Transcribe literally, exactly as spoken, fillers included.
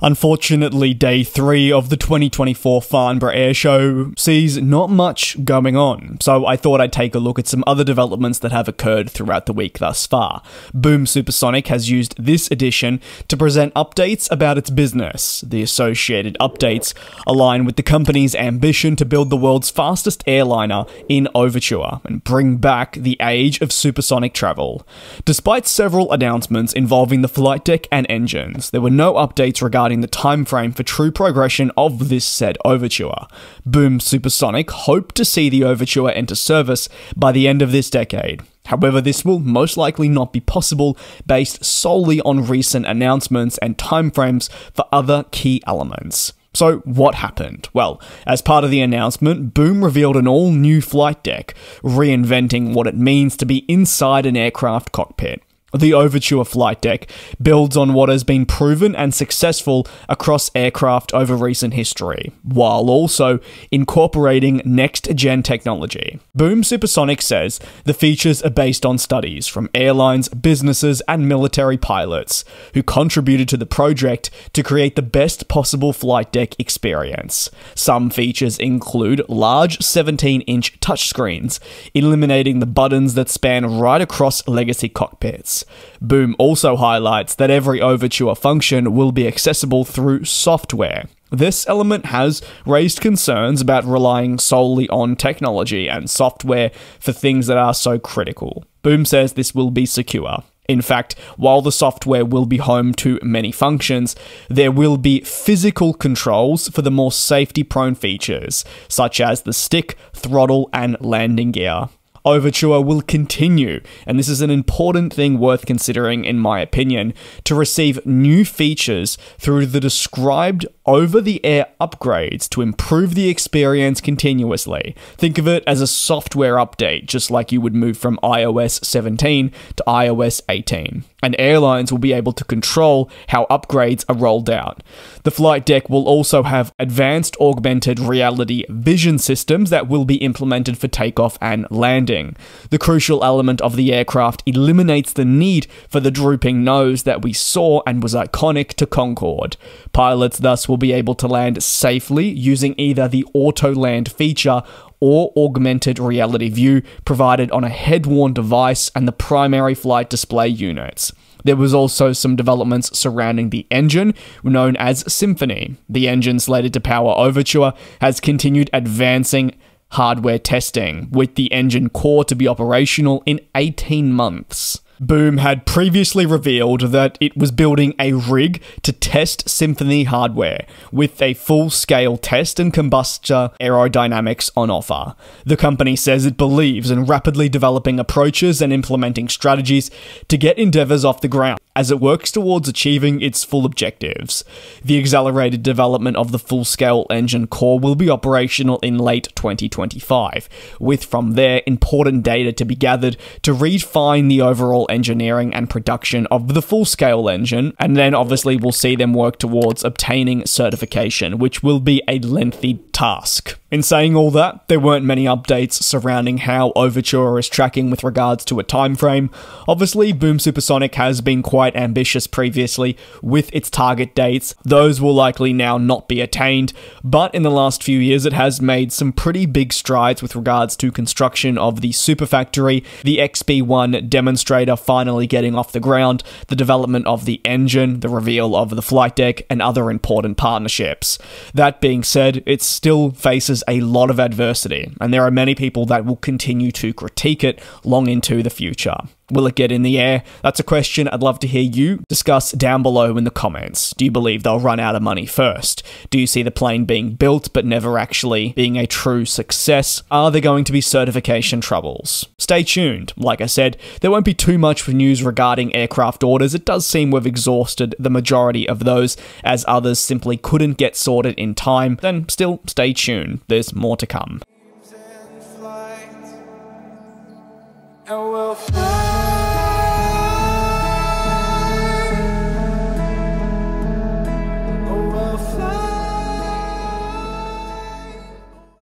Unfortunately, day three of the twenty twenty-four Farnborough Airshow sees not much going on, so I thought I'd take a look at some other developments that have occurred throughout the week thus far. Boom Supersonic has used this edition to present updates about its business. The associated updates align with the company's ambition to build the world's fastest airliner in Overture and bring back the age of supersonic travel. Despite several announcements involving the flight deck and engines, there were no updates regarding the time frame for true progression of this said Overture. Boom Supersonic hoped to see the Overture enter service by the end of this decade. However, this will most likely not be possible based solely on recent announcements and timeframes for other key elements. So, what happened? Well, as part of the announcement, Boom revealed an all-new flight deck, reinventing what it means to be inside an aircraft cockpit. The Overture flight deck builds on what has been proven and successful across aircraft over recent history, while also incorporating next-gen technology. Boom Supersonic says the features are based on studies from airlines, businesses, and military pilots who contributed to the project to create the best possible flight deck experience. Some features include large seventeen-inch touchscreens, eliminating the buttons that span right across legacy cockpits. Boom also highlights that every Overture function will be accessible through software. This element has raised concerns about relying solely on technology and software for things that are so critical. Boom says this will be secure. In fact, while the software will be home to many functions, there will be physical controls for the more safety-prone features, such as the stick, throttle, and landing gear. Overture will continue, and this is an important thing worth considering in my opinion, to receive new features through the described over-the-air upgrades to improve the experience continuously. Think of it as a software update, just like you would move from i O S seventeen to i O S eighteen, and airlines will be able to control how upgrades are rolled out. The flight deck will also have advanced augmented reality vision systems that will be implemented for takeoff and landing. The crucial element of the aircraft eliminates the need for the drooping nose that we saw and was iconic to Concorde. Pilots thus will be able to land safely using either the auto land feature or augmented reality view provided on a head-worn device and the primary flight display units. There was also some developments surrounding the engine, known as Symphony. The engine slated to power Overture has continued advancing hardware testing, with the engine core to be operational in eighteen months. Boom had previously revealed that it was building a rig to test Symphony hardware, with a full-scale test and combustor aerodynamics on offer. The company says it believes in rapidly developing approaches and implementing strategies to get endeavors off the ground as it works towards achieving its full objectives. The accelerated development of the full-scale engine core will be operational in late twenty twenty-five, with from there important data to be gathered to refine the overall engineering and production of the full-scale engine, and then obviously we'll see them work towards obtaining certification, which will be a lengthy task. In saying all that, there weren't many updates surrounding how Overture is tracking with regards to a time frame. Obviously, Boom Supersonic has been quite ambitious previously with its target dates. Those will likely now not be attained, but in the last few years it has made some pretty big strides with regards to construction of the Super Factory, the X B one demonstrator finally getting off the ground, the development of the engine, the reveal of the flight deck, and other important partnerships. That being said, it still faces a lot of adversity, and there are many people that will continue to critique it long into the future. Will it get in the air? That's a question I'd love to hear you discuss down below in the comments. Do you believe they'll run out of money first? Do you see the plane being built but never actually being a true success? Are there going to be certification troubles? Stay tuned. Like I said, there won't be too much news regarding aircraft orders. It does seem we've exhausted the majority of those, as others simply couldn't get sorted in time. Then still, stay tuned. There's more to come.